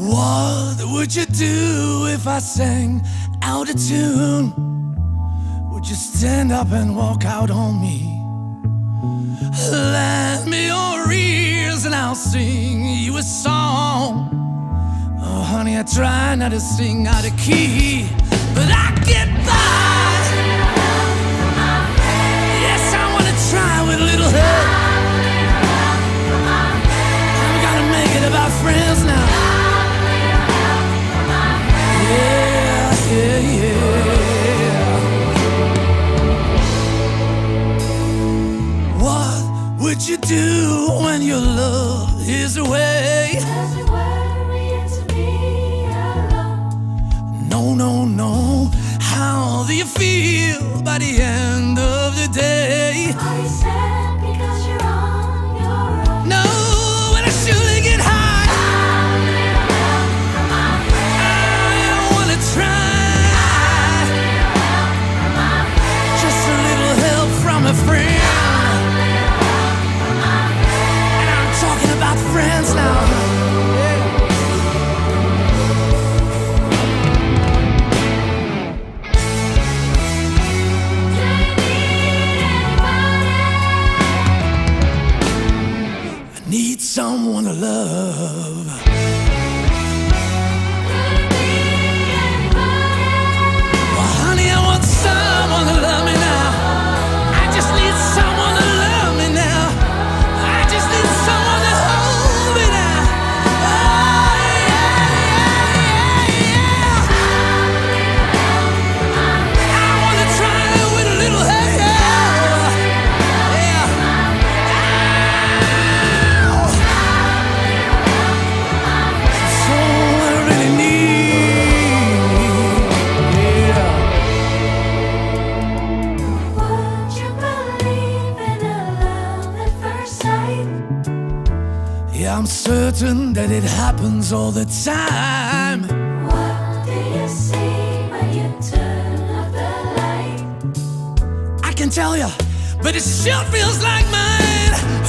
What would you do if I sang out of tune? Would you stand up and walk out on me? Lend me your ears and I'll sing you a song. Oh honey, I try not to sing out of key, but I get by. Yes, I wanna try with a little help. I'm gonna make it about friends now. What would you do when your love is away? Does it worry you to be alone? No, no, no. How do you feel by the end of the day? Are you sad because you're on your own? No, when I surely get high. Friends now. I need someone to love. Well, honey, I want someone to love me now. I just need someone to love me now. I just need someone to hold. I'm certain that it happens all the time. What do you see when you turn off the light? I can tell you, but it sure feels like mine.